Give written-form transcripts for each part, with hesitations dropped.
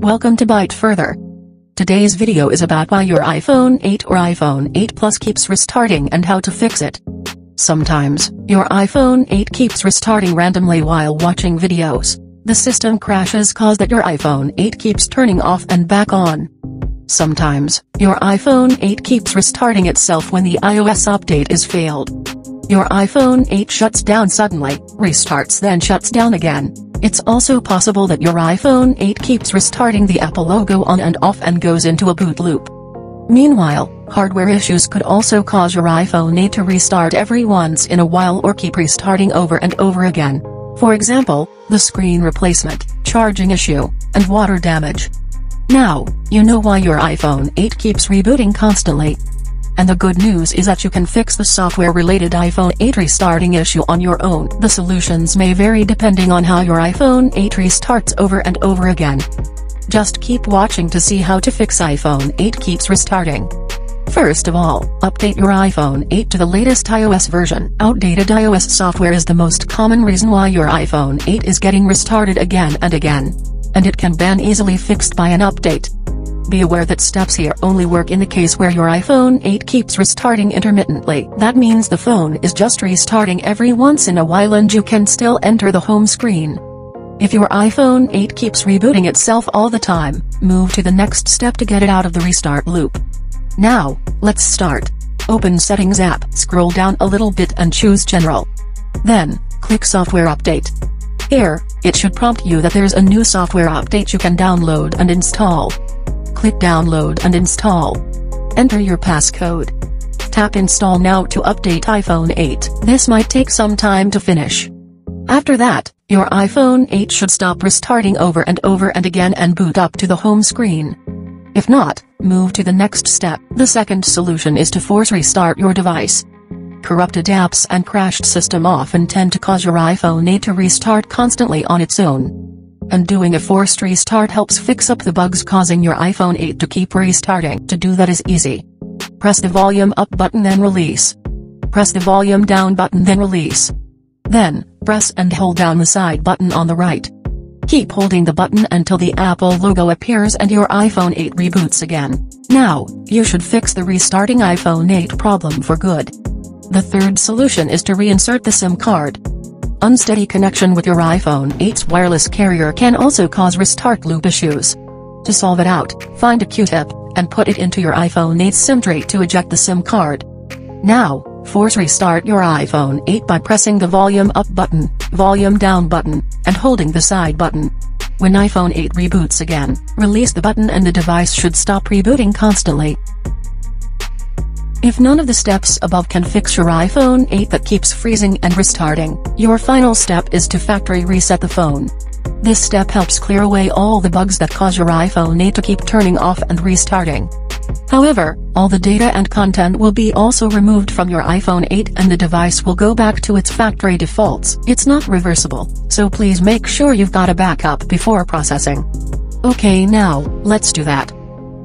Welcome to ByteFurther. Today's video is about why your iPhone 8 or iPhone 8 Plus keeps restarting and how to fix it. Sometimes, your iPhone 8 keeps restarting randomly while watching videos. The system crashes cause that your iPhone 8 keeps turning off and back on. Sometimes, your iPhone 8 keeps restarting itself when the iOS update is failed. Your iPhone 8 shuts down suddenly, restarts then shuts down again. It's also possible that your iPhone 8 keeps restarting the Apple logo on and off and goes into a boot loop. Meanwhile, hardware issues could also cause your iPhone 8 to restart every once in a while or keep restarting over and over again. For example, the screen replacement, charging issue, and water damage. Now, you know why your iPhone 8 keeps rebooting constantly. And the good news is that you can fix the software-related iPhone 8 restarting issue on your own. The solutions may vary depending on how your iPhone 8 restarts over and over again. Just keep watching to see how to fix iPhone 8 keeps restarting. First of all, update your iPhone 8 to the latest iOS version. Outdated iOS software is the most common reason why your iPhone 8 is getting restarted again and again. And it can be easily fixed by an update. Be aware that steps here only work in the case where your iPhone 8 keeps restarting intermittently. That means the phone is just restarting every once in a while and you can still enter the home screen. If your iPhone 8 keeps rebooting itself all the time, move to the next step to get it out of the restart loop. Now, let's start. Open Settings app, scroll down a little bit and choose General. Then, click Software Update. Here, it should prompt you that there's a new software update you can download and install. Click download and install. Enter your passcode. Tap install now to update iPhone 8. This might take some time to finish. After that, your iPhone 8 should stop restarting over and over and again and boot up to the home screen. If not, move to the next step. The second solution is to force restart your device. Corrupted apps and crashed system often tend to cause your iPhone 8 to restart constantly on its own. And doing a forced restart helps fix up the bugs causing your iPhone 8 to keep restarting. To do that is easy. Press the volume up button then release. Press the volume down button then release. Then, press and hold down the side button on the right. Keep holding the button until the Apple logo appears and your iPhone 8 reboots again. Now, you should fix the restarting iPhone 8 problem for good. The third solution is to reinsert the SIM card. Unsteady connection with your iPhone 8's wireless carrier can also cause restart loop issues. To solve it out, find a Q-tip, and put it into your iPhone 8's SIM tray to eject the SIM card. Now, force restart your iPhone 8 by pressing the volume up button, volume down button, and holding the side button. When iPhone 8 reboots again, release the button and the device should stop rebooting constantly. If none of the steps above can fix your iPhone 8 that keeps freezing and restarting, your final step is to factory reset the phone. This step helps clear away all the bugs that cause your iPhone 8 to keep turning off and restarting. However, all the data and content will be also removed from your iPhone 8 and the device will go back to its factory defaults. It's not reversible, so please make sure you've got a backup before processing. Okay, now, let's do that.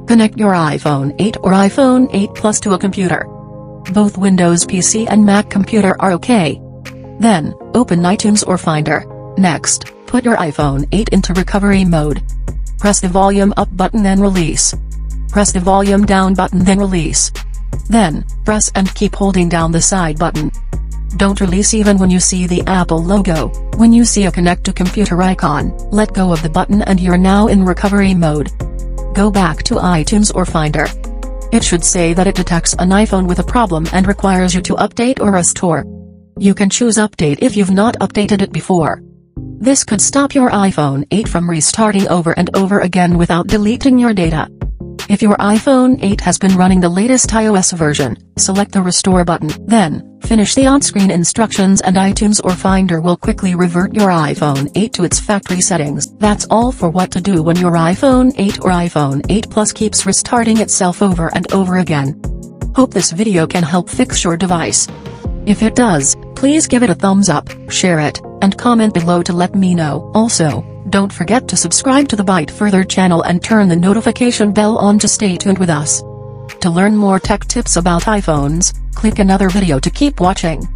Connect your iPhone 8 or iPhone 8 Plus to a computer. Both Windows PC and Mac computer are okay. Then, open iTunes or Finder. Next, put your iPhone 8 into recovery mode. Press the volume up button then release. Press the volume down button then release. Then, press and keep holding down the side button. Don't release even when you see the Apple logo. When you see a connect to computer icon, let go of the button and you're now in recovery mode. Go back to iTunes or Finder. It should say that it detects an iPhone with a problem and requires you to update or restore. You can choose update if you've not updated it before. This could stop your iPhone 8 from restarting over and over again without deleting your data. If your iPhone 8 has been running the latest iOS version, select the Restore button. Then, finish the on-screen instructions and iTunes or Finder will quickly revert your iPhone 8 to its factory settings. That's all for what to do when your iPhone 8 or iPhone 8 Plus keeps restarting itself over and over again. Hope this video can help fix your device. If it does, please give it a thumbs up, share it, and comment below to let me know. Also, don't forget to subscribe to the ByteFurther channel and turn the notification bell on to stay tuned with us. To learn more tech tips about iPhones, click another video to keep watching.